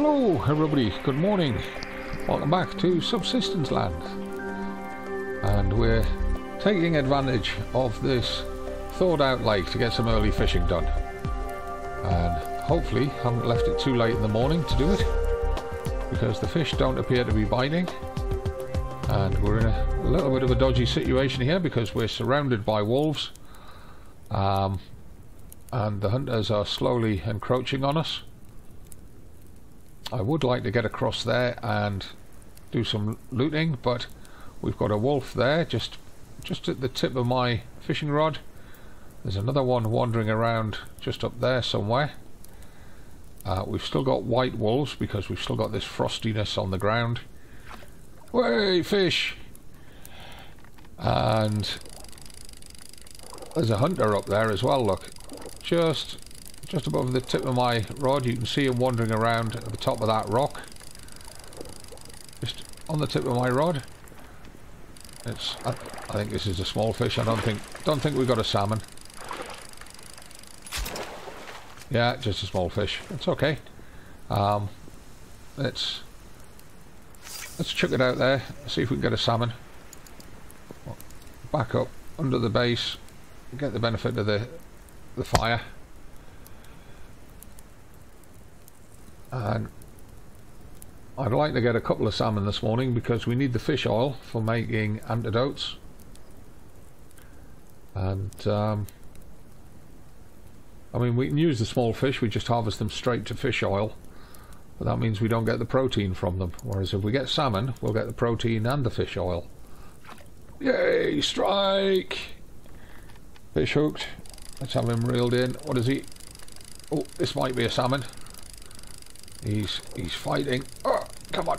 Hello everybody, good morning. Welcome back to Subsistence Land. And we're taking advantage of this thawed out lake to get some early fishing done. And hopefully haven't left it too late in the morning to do it, because the fish don't appear to be biting. And we're in a little bit of a dodgy situation here because we're surrounded by wolves. And the hunters are slowly encroaching on us. I would like to get across there and do some looting, but we've got a wolf there just at the tip of my fishing rod. There's another one wandering around just up there somewhere. We've still got white wolves because we've still got this frostiness on the ground. Way fish! And there's a hunter up there as well, look. Just above the tip of my rod, you can see him wandering around at the top of that rock. Just on the tip of my rod. I think this is a small fish. I don't think we've got a salmon. Yeah, just a small fish. It's okay. Let's chuck it out there. See if we can get a salmon. Back up under the base. Get the benefit of the fire. And I'd like to get a couple of salmon this morning because we need the fish oil for making antidotes. And I mean, we can use the small fish, we just harvest them straight to fish oil, but that means we don't get the protein from them, whereas if we get salmon we'll get the protein and the fish oil. Yay, strike! Fish hooked. Let's have him reeled in. What is he? Oh, this might be a salmon. He's fighting. Oh, come on.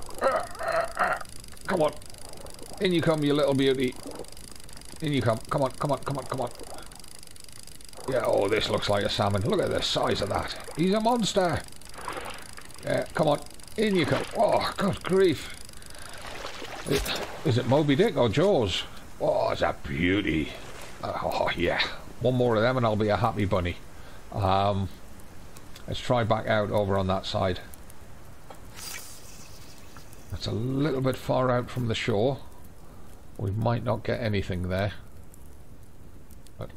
Come on. In you come, you little beauty. In you come. Come on, come on, come on, come on. Yeah, oh, this looks like a salmon. Look at the size of that. He's a monster. Yeah, come on. In you come. Oh, good grief. Is it Moby Dick or Jaws? Oh, it's a beauty. Oh, yeah. One more of them and I'll be a happy bunny. Let's try back out over on that side. That's a little bit far out from the shore. We might not get anything there. But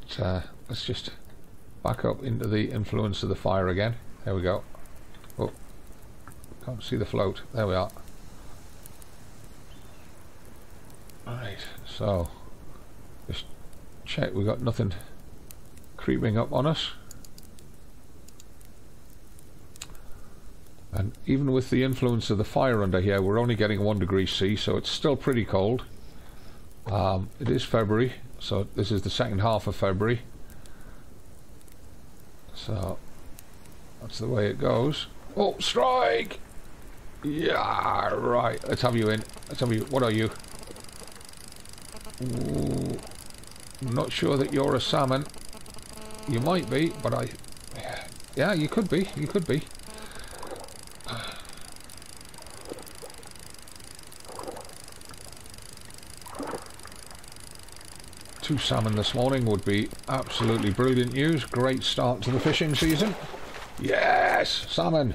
let's just back up into the influence of the fire again. There we go. Oh, can't see the float. There we are. Right, so just check we've got nothing creeping up on us. And even with the influence of the fire under here, we're only getting 1°C, so it's still pretty cold. It is February, so this is the second half of February. So that's the way it goes. Oh, strike! Yeah, right. Let's have you in. Let's have you. What are you? Ooh, I'm not sure that you're a salmon. You might be, but I... Yeah, you could be. You could be. Two salmon this morning would be absolutely brilliant news. Great start to the fishing season. Yes, salmon.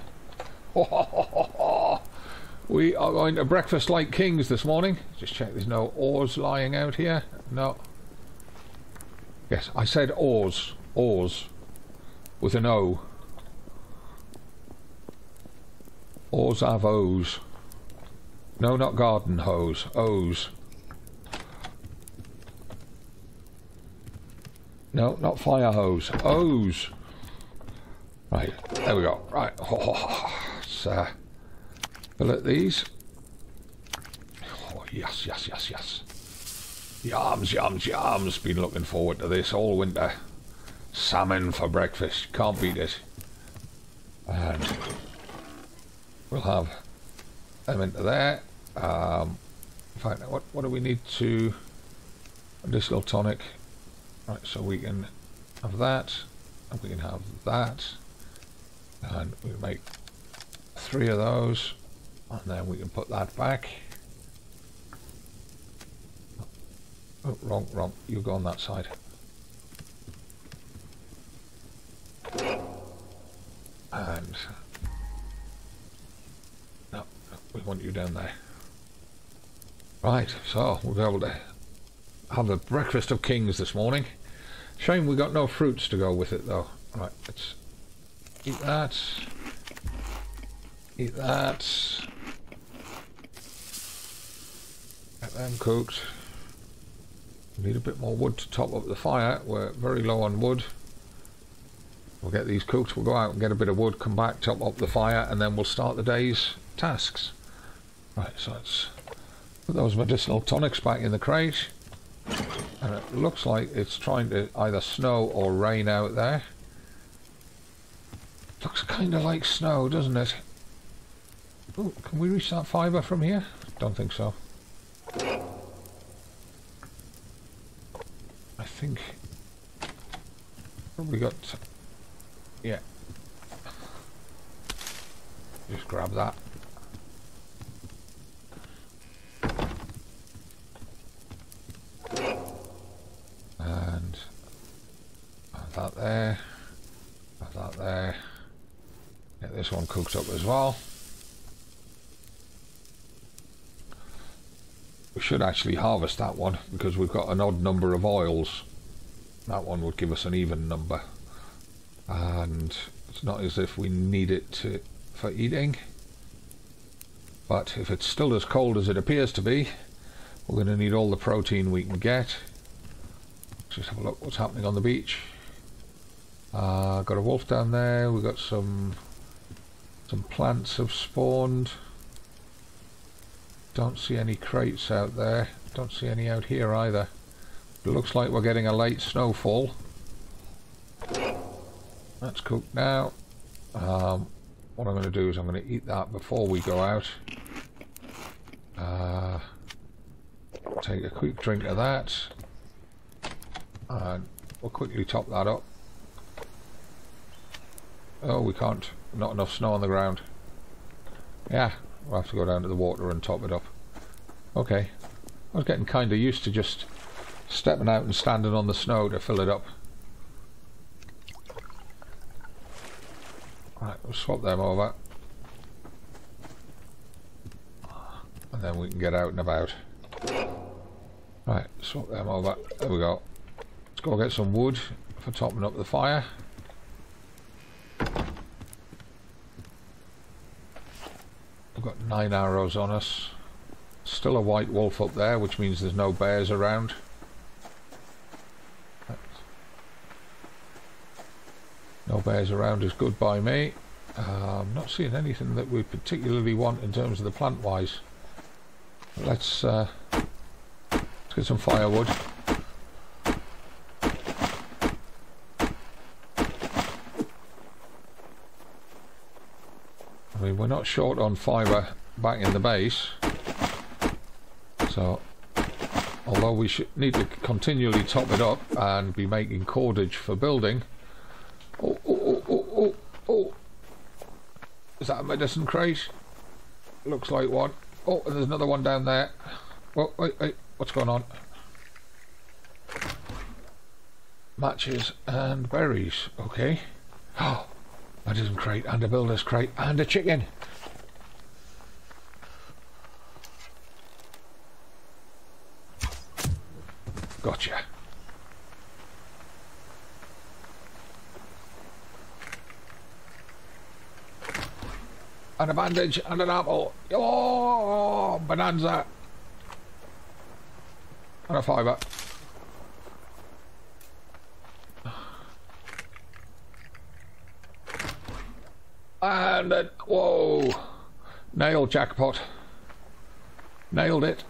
We are going to breakfast like kings this morning. Just check there's no oars lying out here. No. Yes, I said oars. Oars. With an O. Oars have O's. No, not garden hose. O's. No, not fire hose. O's. Right, there we go. Right, let's fill at these. Oh, yes, yes, yes, yes. Yums, yums, yums. Been looking forward to this all winter. Salmon for breakfast. Can't beat it. And we'll have them into there. In fact, what do we need to... Medicinal tonic. Right, so we can have that, and we can have that, and we make 3 of those, and then we can put that back. Oh, wrong, you go on that side. And we want you down there. Right, so we'll be able to have a breakfast of kings this morning. Shame we got no fruits to go with it though. Right, let's eat that. Eat that. Get them cooked. Need a bit more wood to top up the fire. We're very low on wood. We'll get these cooked, we'll go out and get a bit of wood, come back, top up the fire, and then we'll start the day's tasks. Right, so let's put those medicinal tonics back in the crate. And it looks like it's trying to either snow or rain out there. Looks kind of like snow, doesn't it? Ooh, can we reach that fibre from here? Don't think so. I think... probably got... yeah. Just grab that. And... add that there. Add that there. Get this one cooked up as well. We should actually harvest that one, because we've got an odd number of oils. That one would give us an even number. And it's not as if we need it to, for eating. But if it's still as cold as it appears to be, we're going to need all the protein we can get. Let's just have a look what's happening on the beach. Got a wolf down there. We've got some plants have spawned. Don't see any crates out there. Don't see any out here either. It looks like we're getting a late snowfall. That's cooked now. What I'm going to do is I'm going to eat that before we go out. Take a quick drink of that. And we'll quickly top that up. Oh, we can't. Not enough snow on the ground. Yeah, we'll have to go down to the water and top it up. Okay. I was getting kind of used to just stepping out and standing on the snow to fill it up. Right, we'll swap them over. And then we can get out and about. Right, swap them over. There we go. Let's go get some wood for topping up the fire. We've got 9 arrows on us. Still a white wolf up there, which means there's no bears around. No bears around is good by me. I'm not seeing anything that we particularly want in terms of the plant-wise. Let's get some firewood. I mean, we're not short on fibre back in the base. So, although we should need to continually top it up and be making cordage for building... Oh. Is that a medicine crate? Looks like one. Oh, and there's another one down there. Well, wait, what's going on? Matches and berries. Okay. Oh, medicine crate and a builder's crate and a chicken. Gotcha. And a bandage and an apple. Oh, bonanza. And a fibre. And a... whoa. Nailed jackpot. Nailed it.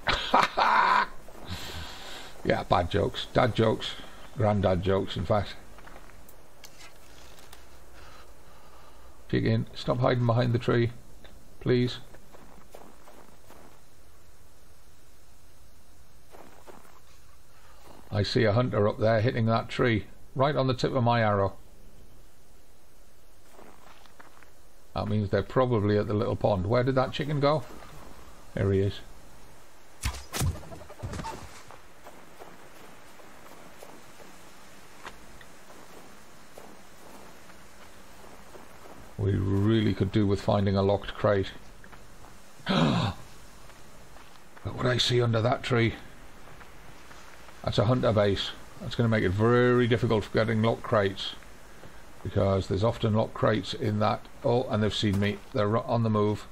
Yeah, bad jokes. Dad jokes. Granddad jokes, in fact. Chicken, stop hiding behind the tree, please. I see a hunter up there hitting that tree, right on the tip of my arrow. That means they're probably at the little pond. Where did that chicken go? There he is. We really could do with finding a locked crate. I see under that tree? That's a hunter base. That's going to make it very difficult for getting lock crates, because there's often lock crates in that. Oh, and they've seen me. They're on the move.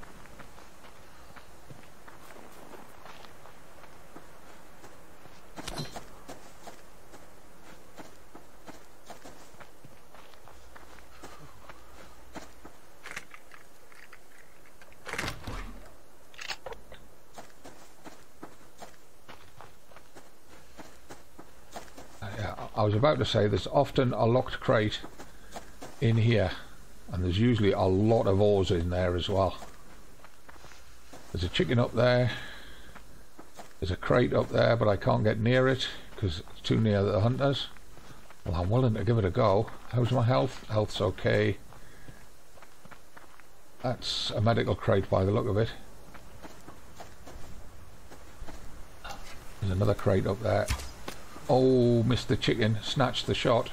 I was about to say there's often a locked crate in here, and there's usually a lot of ores in there as well. There's a chicken up there, there's a crate up there, but I can't get near it because it's too near the hunters. Well, I'm willing to give it a go. How's my health? Health's okay. That's a medical crate by the look of it. There's another crate up there. Oh, missed the chicken, snatched the shot.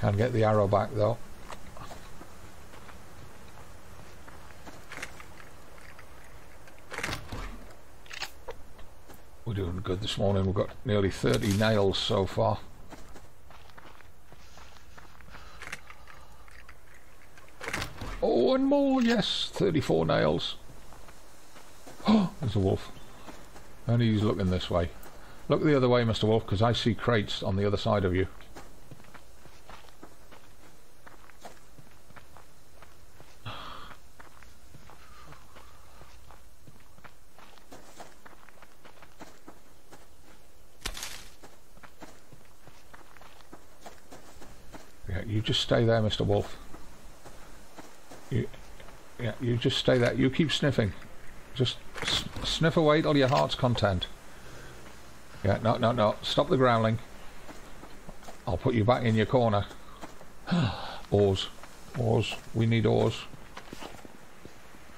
Can't get the arrow back though. We're doing good this morning. We've got nearly 30 nails so far. Oh, one more, yes, 34 nails. Oh, there's a wolf. And he's looking this way. Look the other way, Mr. Wolf, because I see crates on the other side of you. Yeah, you just stay there, Mr. Wolf. You just stay there. You keep sniffing. Just sniff away till your heart's content. Yeah, no, no, no. Stop the growling. I'll put you back in your corner. Ores. Ores. We need ores.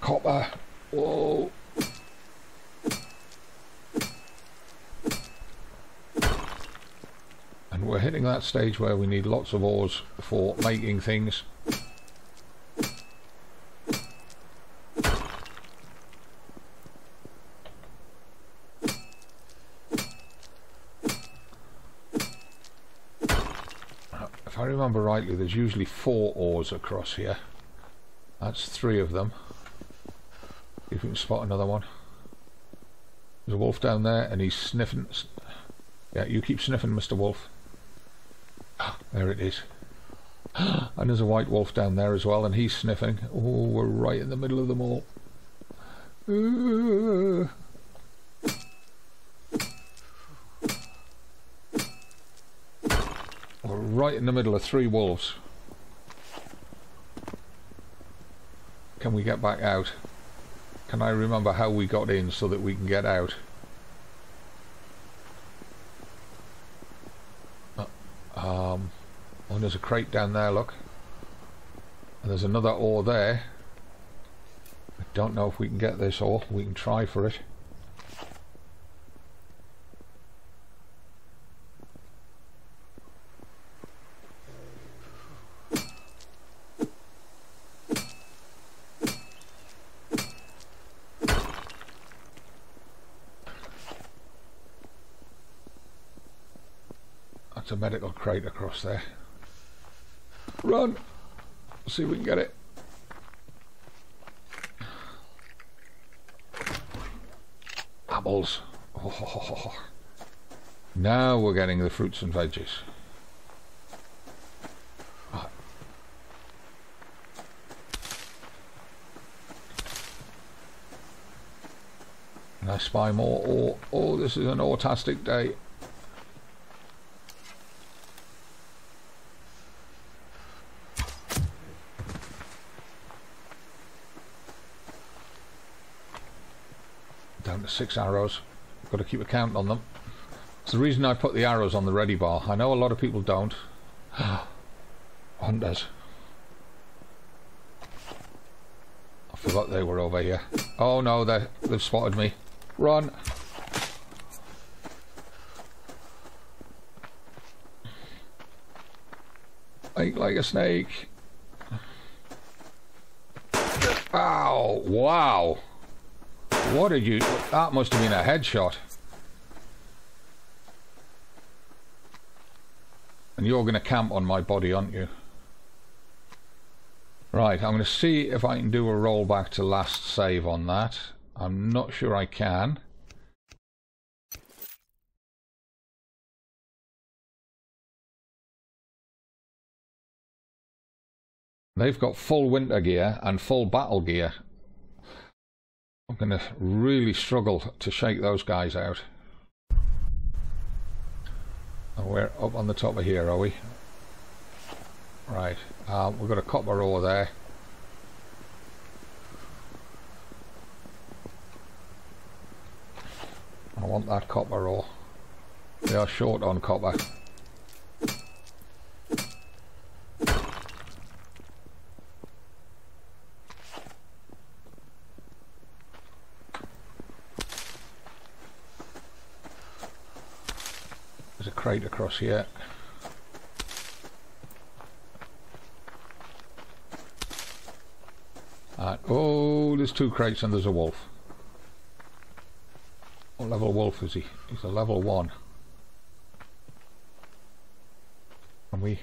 Copper. Whoa. And we're hitting that stage where we need lots of ores for making things. Remember rightly, there's usually 4 ores across here. That's 3 of them. If we can spot another one. There's a wolf down there and he's sniffing. Yeah, you keep sniffing, Mr. Wolf. There it is. And there's a white wolf down there as well, and he's sniffing. Oh, we're right in the middle of them all. Right in the middle of 3 wolves. Can we get back out? Can I remember how we got in so that we can get out? Oh, there's a crate down there, look. And there's another ore there. I don't know if we can get this ore. We can try for it. It's a medical crate across there. Run! See if we can get it. Apples. Oh. Now we're getting the fruits and veggies. Right. And I spy more ore. Oh, this is an autastic day. Down to 6 arrows. Got to keep a count on them. It's the reason I put the arrows on the ready bar. I know a lot of people don't. Hunters. I forgot they were over here. Oh no, they've spotted me. Run! Think like a snake. Ow! Wow! What did you... That must have been a headshot. And you're going to camp on my body, aren't you? Right, I'm going to see if I can do a rollback to last save on that. I'm not sure I can. They've got full winter gear and full battle gear. I'm going to really struggle to shake those guys out. And we're up on the top of here, are we? Right, we've got a copper ore there. I want that copper ore. They are short on copper. There's a crate across here. And, oh, there's two crates and there's a wolf. What level wolf is he? He's a level 1. And we...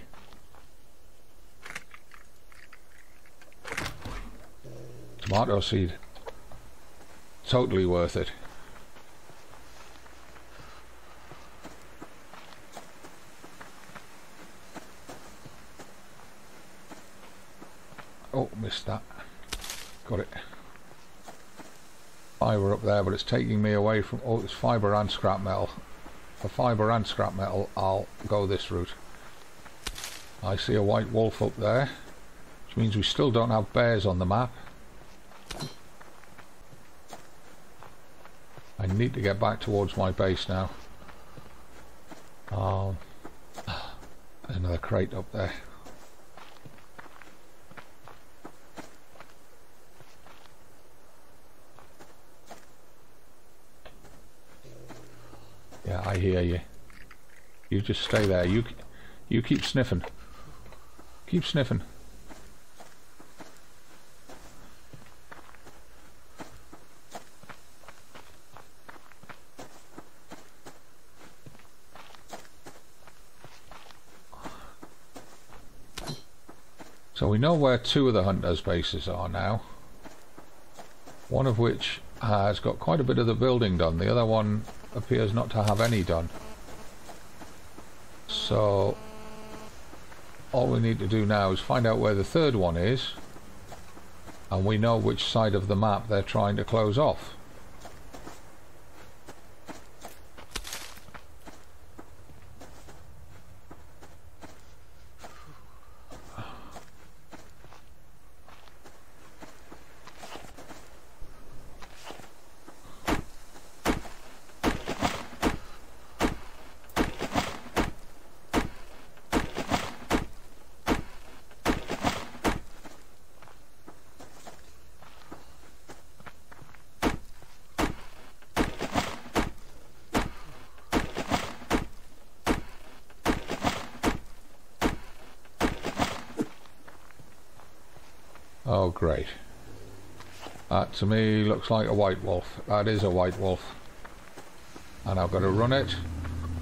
Tomato seed. Totally worth it. Oh, missed that. Got it. Fibre up there, but it's taking me away from... Oh, it's fibre and scrap metal. For fibre and scrap metal, I'll go this route. I see a white wolf up there, which means we still don't have bears on the map. I need to get back towards my base now. There's another crate up there. I hear you. You just stay there. You keep sniffing. Keep sniffing. So we know where 2 of the hunters' bases are now. One of which has got quite a bit of the building done. The other one appears not to have any done. So all we need to do now is find out where the 3rd one is, and we know which side of the map they're trying to close off. Oh great, that to me looks like a white wolf. That is a white wolf, and I've got to run it,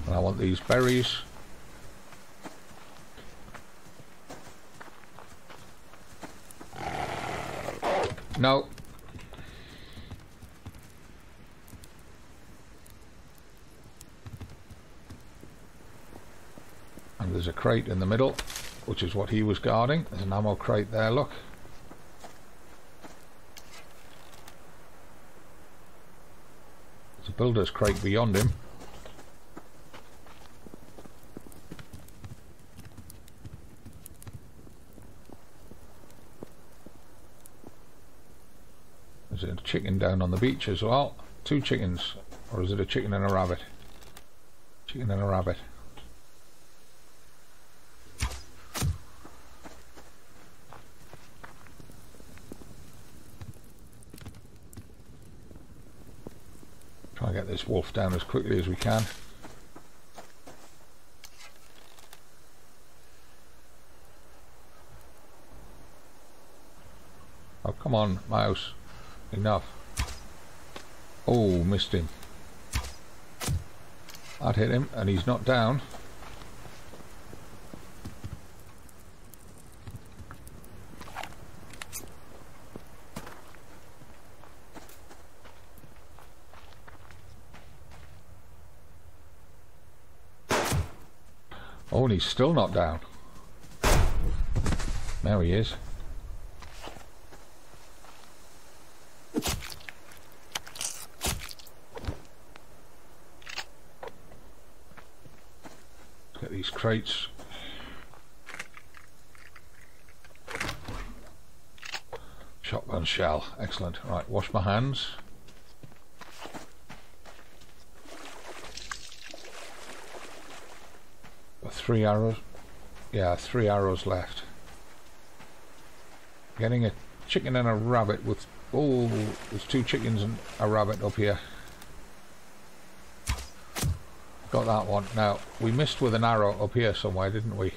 and I want these berries. No. And there's a crate in the middle, which is what he was guarding. There's an ammo crate there, look. Builder's crate beyond him. There's a chicken down on the beach as well. 2 chickens, or is it a chicken and a rabbit? Chicken and a rabbit. Get this wolf down as quickly as we can. Oh, come on, mouse. Enough. Oh, missed him. I'd hit him, and he's not down. Oh, and he's still not down. Now he is. Get these crates. Shotgun shell. Excellent. Right, wash my hands. Three arrows. Yeah, three arrows left. Getting a chicken and a rabbit with... Oh, there's two chickens and a rabbit up here. Got that one. Now, we missed with an arrow up here somewhere, didn't we?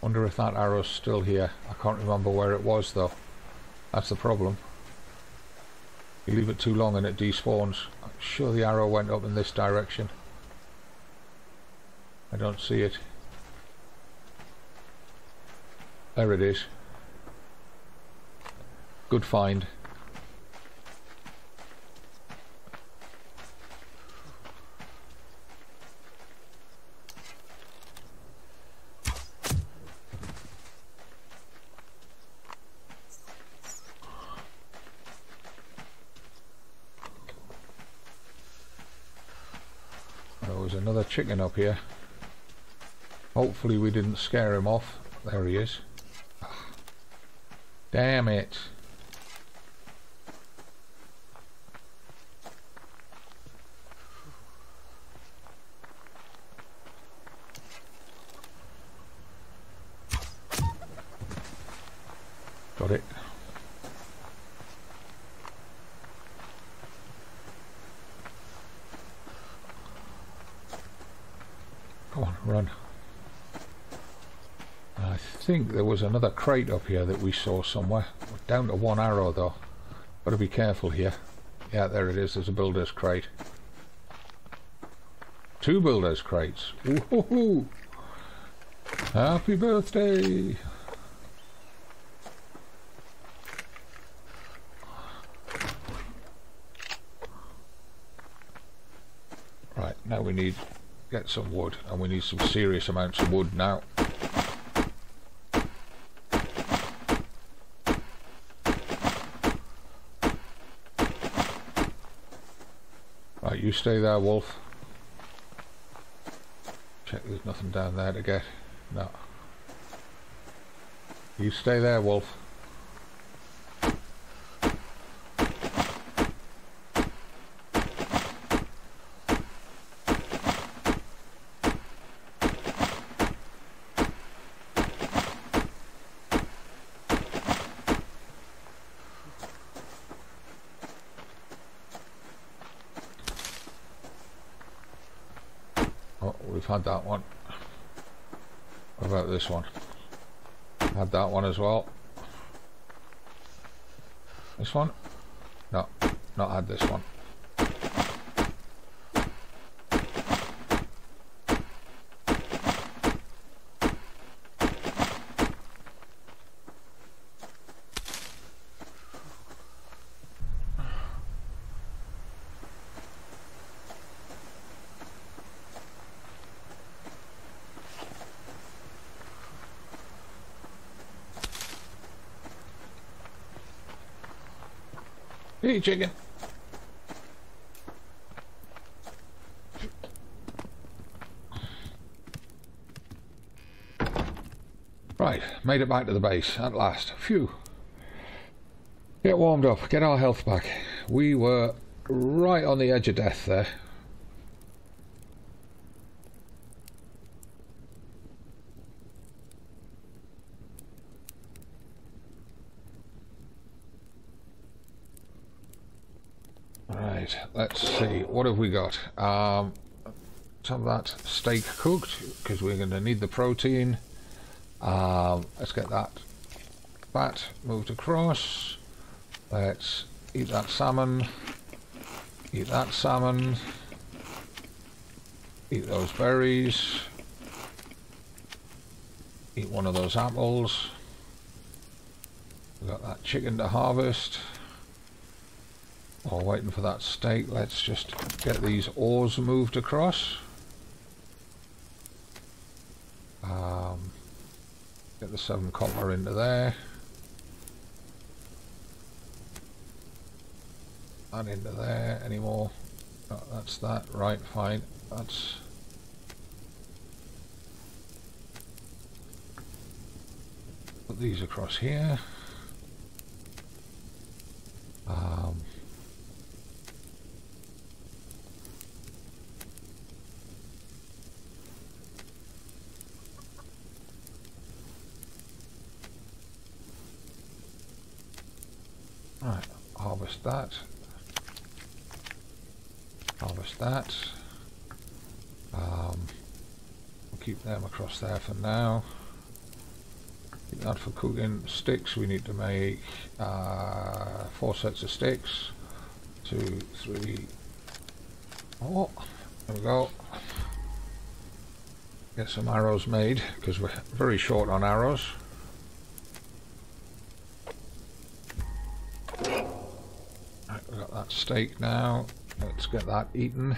Wonder if that arrow's still here. I can't remember where it was, though. That's the problem. You leave it too long and it despawns. I'm sure the arrow went up in this direction. I don't see it. There it is. Good find. There was another chicken up here. Hopefully we didn't scare him off. There he is. Damn it. Got it. Come on, run. I think there was another crate up here that we saw somewhere. We're down to one arrow though. Gotta be careful here. Yeah, there it is. There's a builder's crate. Two builder's crates. Woohoo! Happy birthday! Right, now we need get some wood, and we need some serious amounts of wood now. You stay there, Wolf. Check there's nothing down there to get. No. You stay there, Wolf. Had that one. What about this one? Had that one as well. This one? No, not had this one. Hey, chicken. Right, made it back to the base at last. Phew. Get warmed up, get our health back. We were right on the edge of death there. Let's see, what have we got? Let's have that steak cooked because we're going to need the protein. Let's get that fat moved across. Let's eat that salmon. Eat that salmon. Eat those berries. Eat one of those apples. We've got that chicken to harvest. While waiting for that steak, let's just get these ores moved across. Get the 7 copper into there. And into there anymore. Oh, that's that. Right, fine. That's... Put these across here. Right, harvest that. Harvest that. We'll keep them across there for now. Keep that for cooking. Sticks, we need to make 4 sets of sticks. 2, 3, 4. There we go. Get some arrows made because we're very short on arrows. Right, we've got that steak now. Let's get that eaten.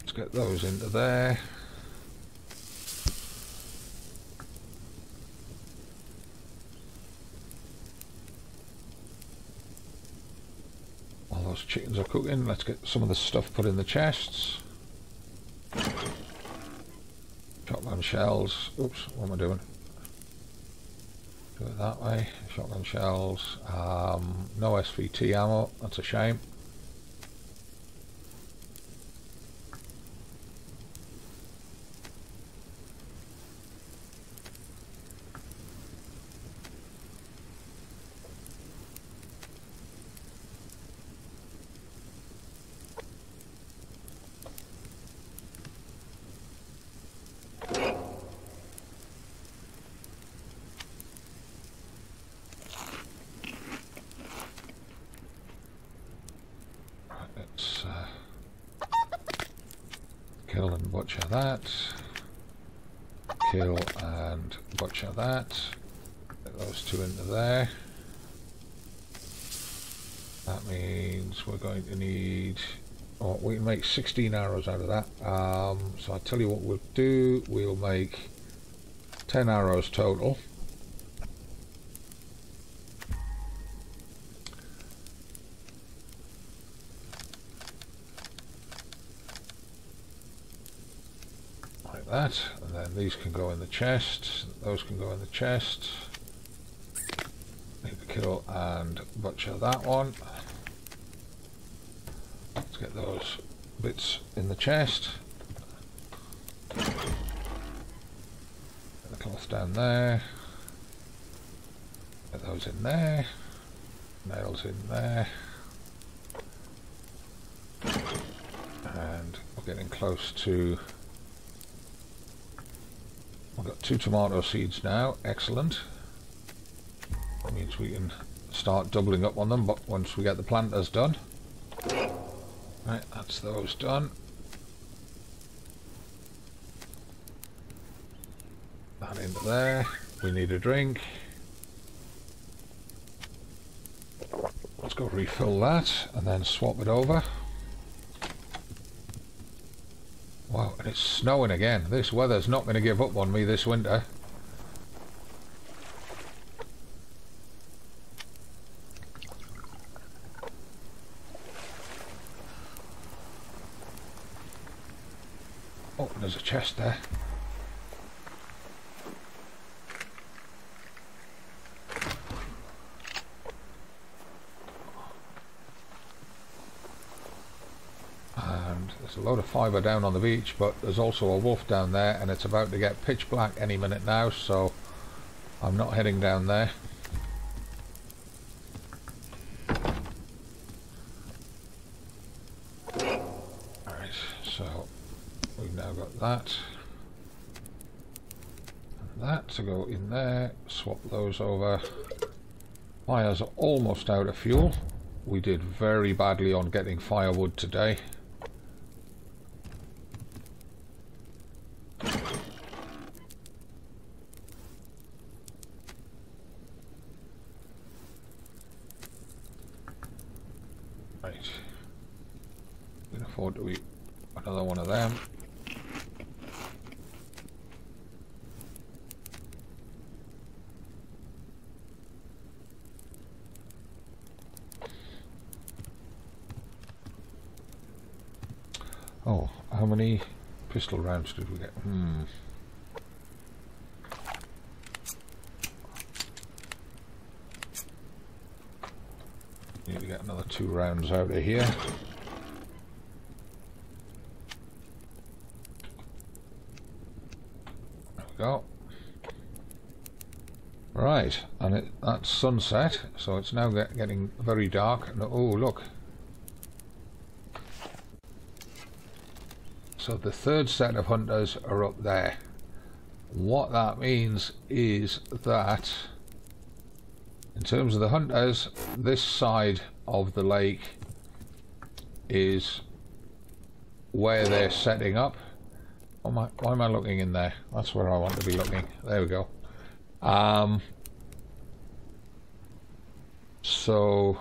Let's get those into there. While those chickens are cooking, let's get some of the stuff put in the chests. Shotgun shells. Oops, what am I doing? Do it that way. Shotgun shells. No SVT ammo. That's a shame. Kill and butcher that. Kill and butcher that. Get those 2 into there. That means we're going to need... Oh, we can make 16 arrows out of that. So I'll tell you what we'll do. We'll make 10 arrows total. That, and then these can go in the chest, those can go in the chest. Need to kill and butcher that one. Let's get those bits in the chest. Get the cloth down there. Get those in there. Nails in there. And we're getting close to... We've got 2 tomato seeds now, excellent. That means we can start doubling up on them, but once we get the planters done. Right, that's those done. That into there. We need a drink. Let's go refill that and then swap it over. Wow, and it's snowing again. This weather's not going to give up on me this winter. Oh, there's a chest there. There's a load of fibre down on the beach, but there's also a wolf down there, and it's about to get pitch black any minute now, so I'm not heading down there. Alright, so we've now got that. And that to go in there, swap those over. Fire's almost out of fuel. We did very badly on getting firewood today. Right. We can afford to eat another one of them. Oh, how many pistol rounds did we get? Need to get another 2 rounds out of here. There we go. Right, and that's sunset, so it's now getting very dark. And, oh, look. So the third set of hunters are up there. What that means is that in terms of the hunters, this side of the lake is where they're setting up. Oh my, why am I looking in there? That's where I want to be looking. There we go. So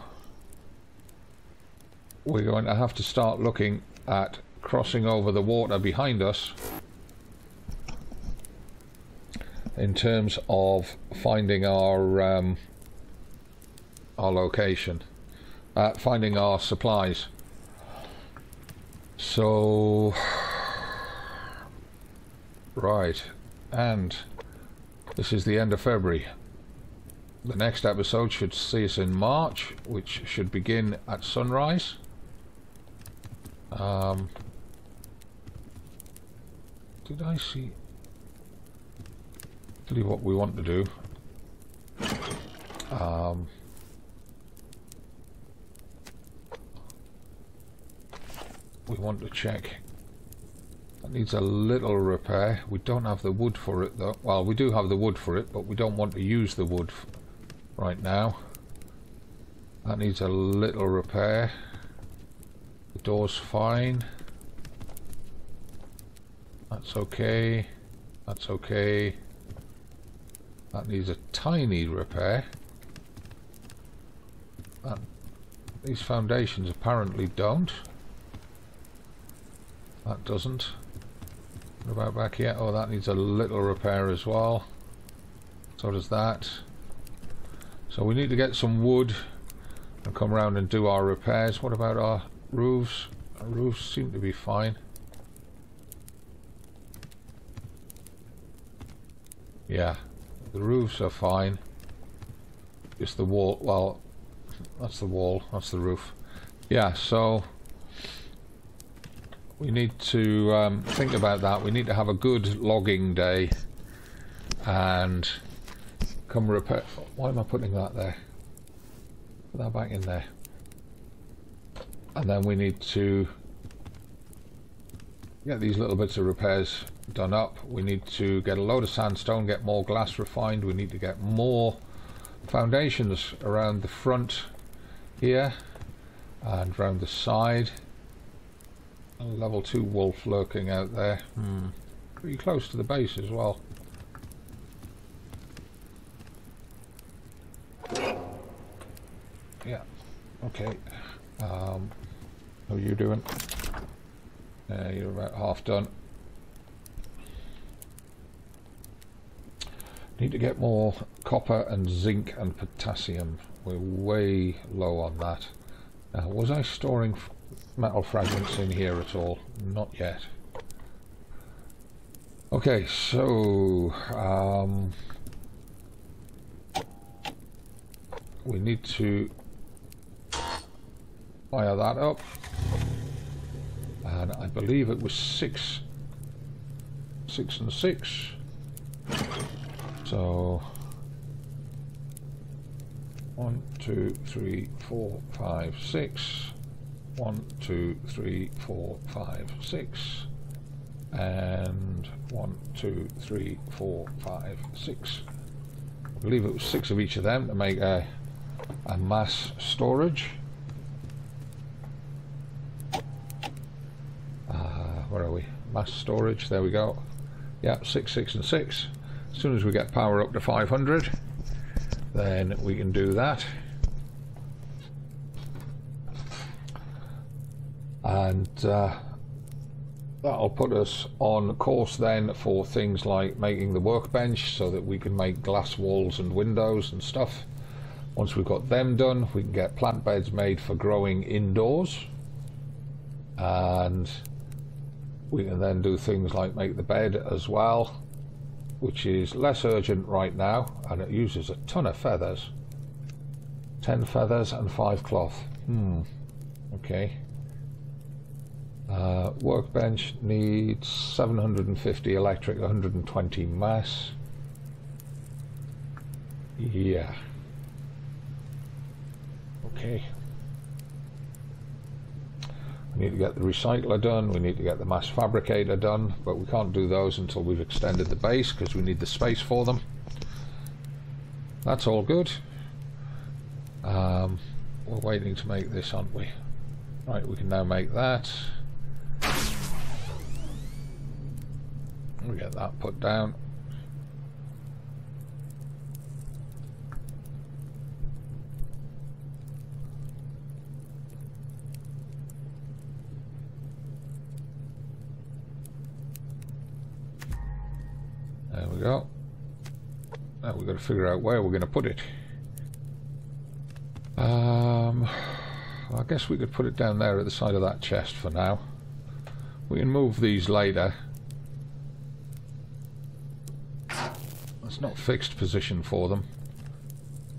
we're going to have to start looking at crossing over the water behind us in terms of finding our location, finding our supplies. So right, and this is the end of February. The next episode should see us in March, which should begin at sunrise. Did I see? Tell you what we want to do. We want to check. That needs a little repair. We don't have the wood for it though. Well, we do have the wood for it, but we don't want to use the wood right now. That needs a little repair. The door's fine. That's okay, that's okay. That needs a tiny repair. These foundations apparently don't. That doesn't. What about back here? Oh, that needs a little repair as well. So does that. So we need to get some wood and come around and do our repairs. What about our roofs? Our roofs seem to be fine. Yeah, the roofs are fine. It's the wall. Well, that's the wall. That's the roof. Yeah, so we need to think about that. We need to have a good logging day and come repair. Why am I putting that there? Put that back in there. And then we need to get these little bits of repairs done up. We need to get a load of sandstone, get more glass refined. We need to get more foundations around the front here and round the side. A level 2 wolf lurking out there. Pretty close to the base as well. Yeah, okay. How are you doing? You're about half done. Need to get more copper and zinc and potassium. We're way low on that. Now, was I storing metal fragments in here at all? Not yet. Okay, so we need to wire that up, and I believe it was 6, 6 and 6. So 1, 2, 3, 4, 5, 6. 1, 2, 3, 4, 5, 6. And 1, 2, 3, 4, 5, 6. I believe it was 6 of each of them to make a mass storage. mass storage, there we go. Yeah, 6, 6 and 6. As soon as we get power up to 500, then we can do that. And that'll put us on course then for things like making the workbench so that we can make glass walls and windows and stuff. Once we've got them done, we can get plant beds made for growing indoors, and we can then do things like make the bed as well, which is less urgent right now, and it uses a ton of feathers. 10 feathers and 5 cloth. Okay. Workbench needs 750 electric, 120 mass. Yeah. Okay. We need to get the recycler done, we need to get the mass fabricator done, but we can't do those until we've extended the base because we need the space for them. That's all good. We're waiting to make this, aren't we? Right, we can now make that. We get that put down. There we go. Now we've got to figure out where we're going to put it. I guess we could put it down there at the side of that chest for now. We can move these later. That's not fixed position for them.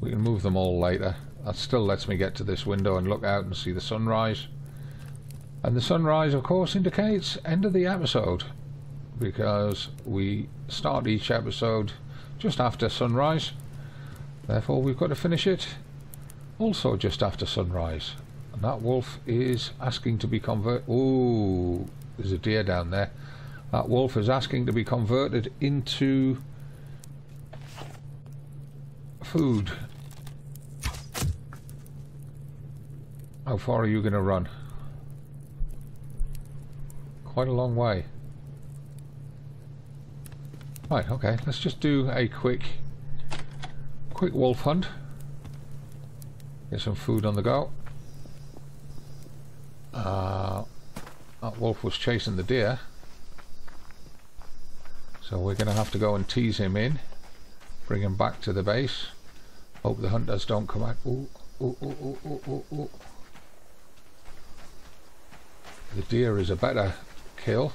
We can move them all later. That still lets me get to this window and look out and see the sunrise. And the sunrise, of course, indicates end of the episode, because we start each episode just after sunrise. Therefore, we've got to finish it also just after sunrise. And that wolf is asking to be converted. Ooh, there's a deer down there. That wolf is asking to be converted into food. How far are you going to run? Quite a long way. Right, okay, let's just do a quick wolf hunt. Get some food on the go. That wolf was chasing the deer, so we're going to have to go and tease him in, bring him back to the base. Hope the hunters don't come out. Ooh, ooh, ooh, ooh, ooh, ooh, ooh. The deer is a better kill.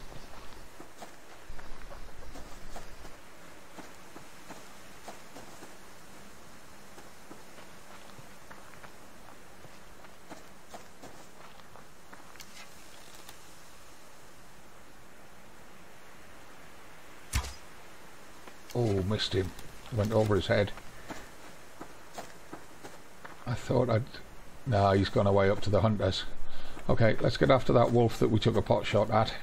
Oh, missed him. Went over his head. I thought I'd... No, he's gone away up to the hunters. Okay, let's get after that wolf that we took a pot shot at.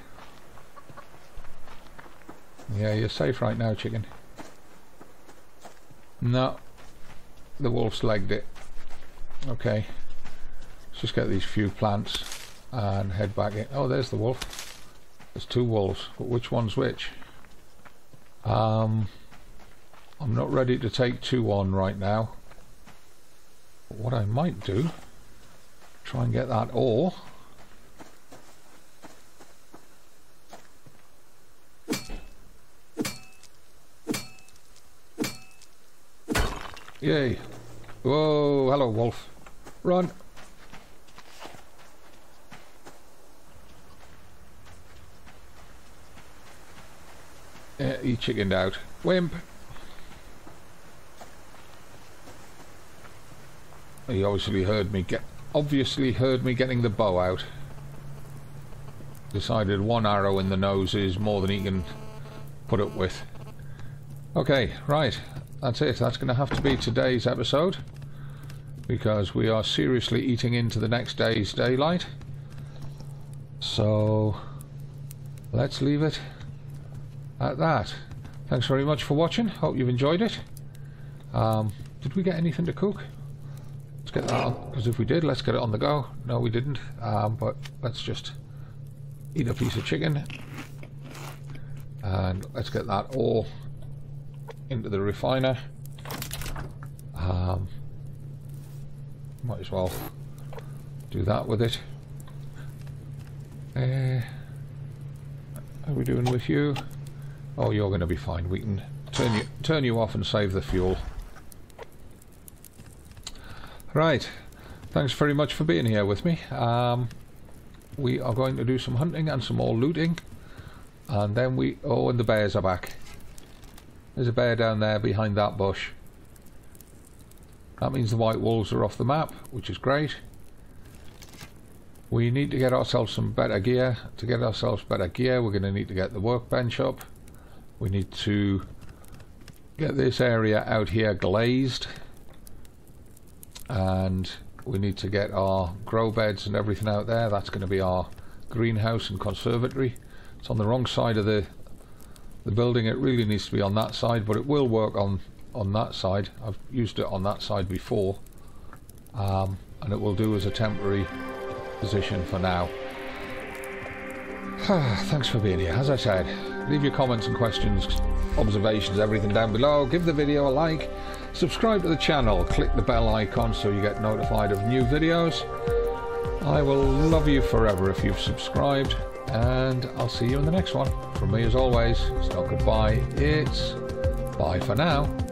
Yeah, you're safe right now, chicken. No. The wolf's legged it. Okay. Let's just get these few plants and head back in. Oh, there's the wolf. There's two wolves. But which one's which? I'm not ready to take two on right now. But what I might do, try and get that ore. Yay. Whoa, hello wolf. Run. Yeah, he chickened out. Wimp. He obviously heard me getting the bow out. Decided one arrow in the nose is more than he can put up with. Okay, right. That's it. That's going to have to be today's episode, because we are seriously eating into the next day's daylight. So let's leave it at that. Thanks very much for watching. Hope you've enjoyed it. Did we get anything to cook? Let's get that on, because if we did, let's get it on the go. No, we didn't. But let's just eat a piece of chicken. and let's get that all into the refiner. Might as well do that with it. How are we doing with you? Oh, you're going to be fine. We can turn you off and save the fuel. Right. Thanks very much for being here with me. We are going to do some hunting and some more looting, and then we... Oh, and the bears are back. There's a bear down there behind that bush. That means the white wolves are off the map, which is great. We need to get ourselves some better gear. To get ourselves better gear, we're going to need to get the workbench up. We need to get this area out here glazed, and we need to get our grow beds and everything out there. That's going to be our greenhouse and conservatory. It's on the wrong side of the building. It really needs to be on that side, but it will work on that side. I've used it on that side before, and it will do as a temporary position for now. Thanks for being here. As I said, leave your comments and questions, observations, everything down below. Give the video a like, subscribe to the channel, click the bell icon so you get notified of new videos. I will love you forever if you've subscribed, and I'll see you in the next one. From me as always, it's not goodbye, it's bye for now.